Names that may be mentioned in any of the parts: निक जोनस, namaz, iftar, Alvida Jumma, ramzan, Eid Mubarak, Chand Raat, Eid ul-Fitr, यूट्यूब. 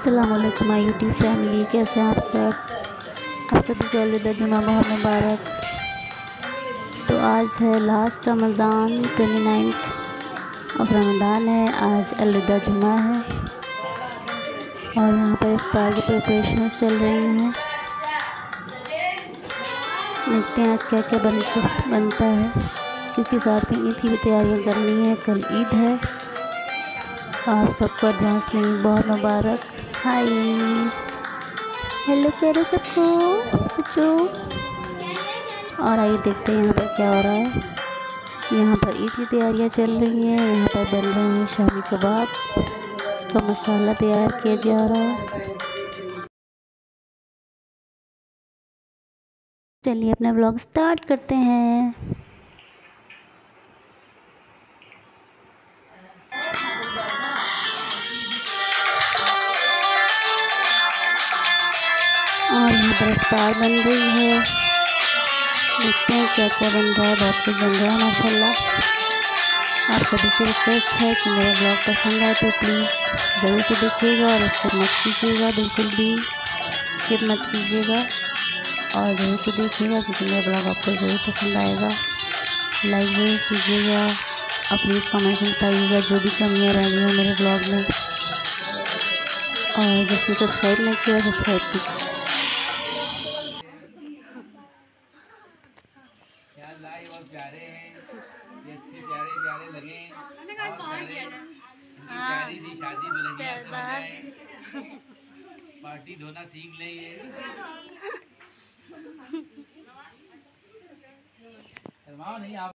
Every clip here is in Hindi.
अस्सलाम वालेकुम माय यूट्यूब फैमिली, कैसे हैं आप सब? आप सभी को अलविदा जुम्मा बहुत मुबारक। तो आज है last Ramzan, 29th of Ramzan है, आज अलविदा जुम्मा है और यहाँ पर इफ्तार की प्रिपरेशंस चल रही हैं। देखते हैं आज क्या क्या बनता है, क्योंकि साथ में ईद की भी तैयारियाँ करनी है, कल ईद है। आप सबको एडवांस में बहुत मुबारक। हाय हेलो कह रहे सबको बच्चों। और आइए देखते हैं यहाँ पर क्या हो रहा है। यहाँ पर ईद की तैयारियाँ चल रही हैं, यहाँ पर बन रहे हैं शामी कबाब का मसाला तैयार किया जा रहा है। चलिए अपना व्लॉग स्टार्ट करते हैं। और यहाँ पर इफ्तार बन रही है, देखते हैं क्या क्या बन रहा है। बहुत कुछ बन रहा है माशाल्लाह। आप सभी से रिक्वेस्ट है कि मेरा ब्लॉग पसंद आए तो प्लीज़ ज़रूर से देखिएगा और उसको मत कीजिएगा, बिल्कुल भी स्किप मत कीजिएगा और ज़रूर से देखिएगा, क्योंकि मेरा ब्लॉग आपको ज़रूर पसंद आएगा। लाइक ज़रूर कीजिएगा और प्लीज़ कमेंट में बताइएगा जो भी कमियाँ रह गई हो मेरे ब्लॉग में, और जिसने सब्सक्राइब नहीं किया सब्सक्राइब कीजिए। प्यारे हैं ये, अच्छे प्यारे प्यारे लगे प्यारी दी शादी दुल्हनिया, पार्टी धोना सीख ले ये। शर्माओ नहीं आप।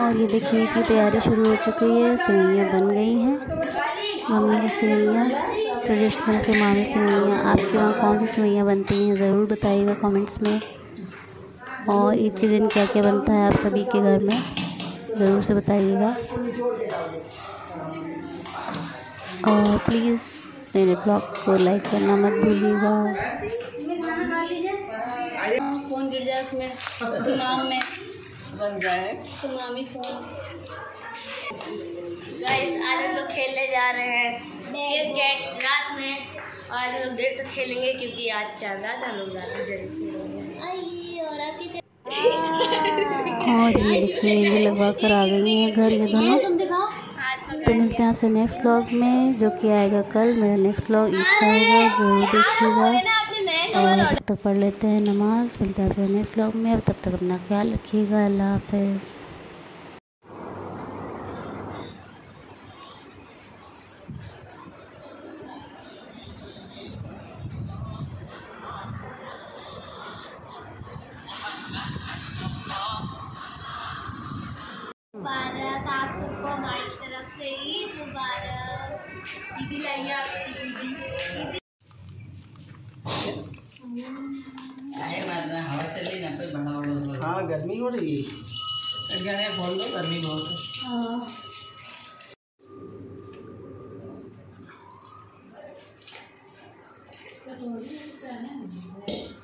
और ये देखिए कि तैयारी शुरू हो चुकी है, सेवइयाँ बन गई हैं। मम्मी की सेवइयाँ ट्रेडिशनल के मामी सेवइयाँ, आपके वहाँ कौन सी सेवइयाँ बनती हैं ज़रूर बताइएगा कमेंट्स में। और ईद के दिन क्या क्या बनता है आप सभी के घर में ज़रूर से बताइएगा। और प्लीज़ मेरे ब्लॉग को लाइक करना मत भूलिएगा। फ़ोन गिर जाए उसमें में बन जाए तो मामी फोन। गाइस आज हम लोग खेलने जा रहे हैं क्रिकेट रात में, और हम लोग देर से खेलेंगे क्योंकि आज चांद रात, हम लोग रात में जल्दी खेलेंगे। और ये देखिए मेहंदी लगवा कर आ गई है घर ये दोनों। तो मिलते हैं आपसे नेक्स्ट ब्लॉग में, जो कि आएगा कल। मेरा नेक्स्ट ब्लॉग ईद का आएगा, जरूर देखिएगा। और तब तक पढ़ लेते हैं नमाज़, मिलते हैं आपसे नेक्स्ट व्लॉग में। अब तब तक अपना ख्याल रखिएगा। अल्लाह हाफिज़। मुबारक आप सबको हमारी तरफ से ईद मुबारक। दीदी लाइए आप। हाँ गर्मी हो रही है, खोल दो, गर्मी बहुत है।